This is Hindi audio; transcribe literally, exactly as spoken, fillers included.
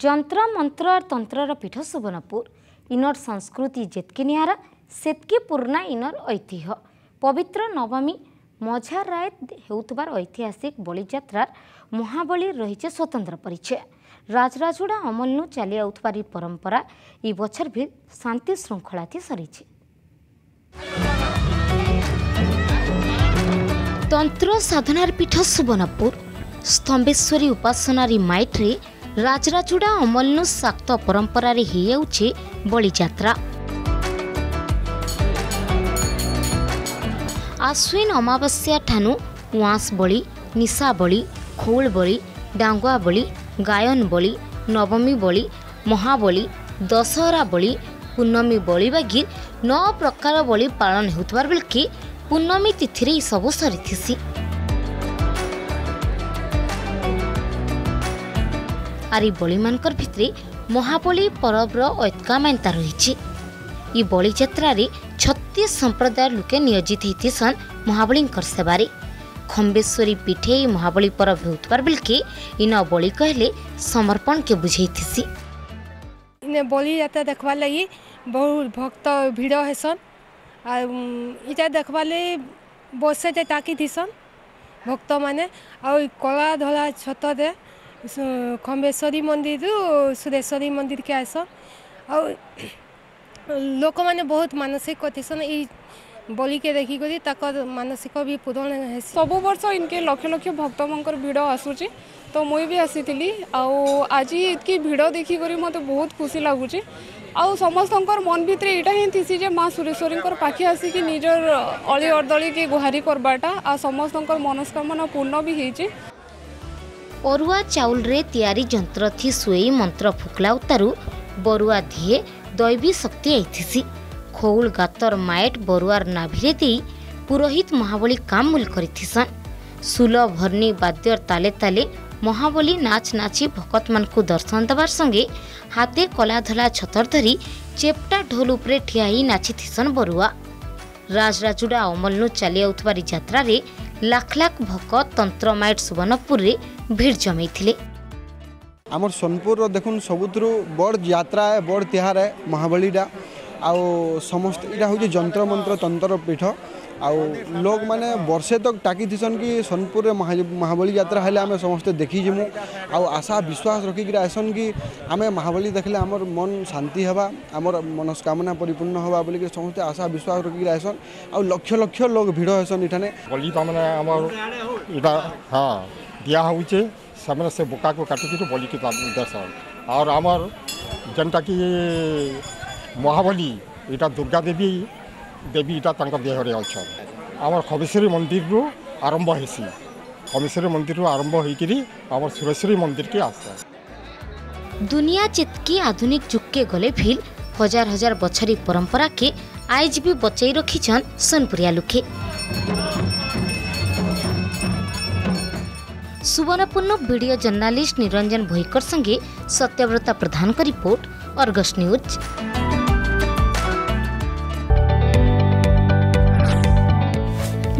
जंत्र मंत्र और तंत्रर पीठ सुवर्णपुर इनर संस्कृति जेतकी निहारा सेतकी पुर्णा इनर ऐतिह्य पवित्र नवमी मझार रायत होउतबार ऐतिहासिक बलिजात्रार महाबली रहीचे स्वतंत्र परिचय राजराजुड़ा अमलनु चली आउतबार परंपरा ई बछर भी शांति श्रृंखला थी सरीचे। तंत्र साधनार पीठ सुवर्णपुर स्तंभेश्वरी उपासनारी माइट्रे राजराजुड़ा अमलनु शाक्त परंपरा रे हेउचे बलिजात्रा। आश्विन अमावस्या ठानु उआस बलि, निशा बलि, खोल बलि, डांगुआ बलि, गायन बलि, नवमी बलि, महाबलि, दशहरा बलि, पूर्णमी बलि बागीर नौ प्रकार बलि पालन होतबार बेलके पूर्णमी तिथि रे सब सरीथिसी। आर बलि मानकर भितरे महाबली परब्र ऐतका मान्यता रही। इ बलिजात्रा छत्तीस संप्रदाय लोके नियोजित होती सन महाबली सेवार। खंबेश्वरी पीठे महाबली परब होतबार बेलके इन बलि कहले समर्पण के बुझे थीसी। इन बलिजात्रा देखबार लगी बहुत भक्त भिड़ हेसन इटा देखबार लगी बसेटे ताकी थीसन भक्त माने आ कला धला छत दे खंबेश्वरी मंदिर सुरेश्वरी मंदिर के आसन और लोक मैंने बहुत मानसिक कथिसन इ बलि के देखी करी ताकर मानसिक भी पूरण है। सब वर्ष इनके लक्ष लक्ष भक्त मंकर भीड़ आसूची तो मुई भी आसी थी आज इतकी भीड़ देखी करी मत बहुत खुशी लगुच आउ समस्त मन भितर यहाँ ही थी जे माँ सुरेश्वरी पाखे आसिक निजर अली अर्दली के गुहारी करवाटा आ समस्त मनस्कामना पूर्ण भी होती। अरुआ चाउल रे तैयारी जंत्र थी सुई मंत्र फुकला उतारू बरुआ धिए दैवी शक्ति आईथिसी। खोल गातर माएट बरुआर नाभिरे दे पुरोहित महाबली काम मूल करिथिसन। सुल भरनी वाद्यर ताले ताले महाबली नाच नाची भकत मान को दर्शन देवार संगे हाथे कला धला छतर धरी चेपटा ढोल उपरे ठिया ही नाचिथिसन बरुआ। राजराजुड़ा अमलनु चली आउतबार यात्रा रे लाख लाख भकत तंत्र माइट सुवर्णपुर रे भीड़ जमे थिले। आमर सोनपुर देखुन सबुतरू बड़ यात्रा है बड़ तिहार है महाबलीटा आउ समस्त इटा हूँ जंत्र मंत्र तंत्र पीठ आउ लोग माने बर्षे तक टाकी थीसन कि सोनपुर रे महाबली यात्रा हेले आमे समस्ते देखी जिमु आउ आशा विश्वास रखिक आसन कि आमे महाबली देखले आमर मन शांति हवा आमर मनस्कामना परिपूर्ण हवा बोलिक समस्ते आशा विश्वास रखिक आसन आउ लक्ष लक्ष लोग भिड़ हेसन इठाने बलि तामने आमर इटा हां दिया होउचे सामने से बोका को काटिक बलि के दर्शन और आमर जनता की महाबली इटा दुर्गा देवी देवी इटा देहरे अच्छा आम खमेश्वरी मंदिर रू आरंभ होसी खमेश्वरी मंदिर रू आरंभ हो सुरेश्वरी मंदिर के आस। दुनिया जितकी आधुनिक जुग के गले भी हजार हजार बछरी परंपरा के आज भी बचाई रखी सोनपुरिया लुके। सुवर्णपूर्ण वीडियो जर्नालिस्ट निरंजन भोईकर संगे सत्यव्रता प्रधान का रिपोर्ट अर्गस न्यूज।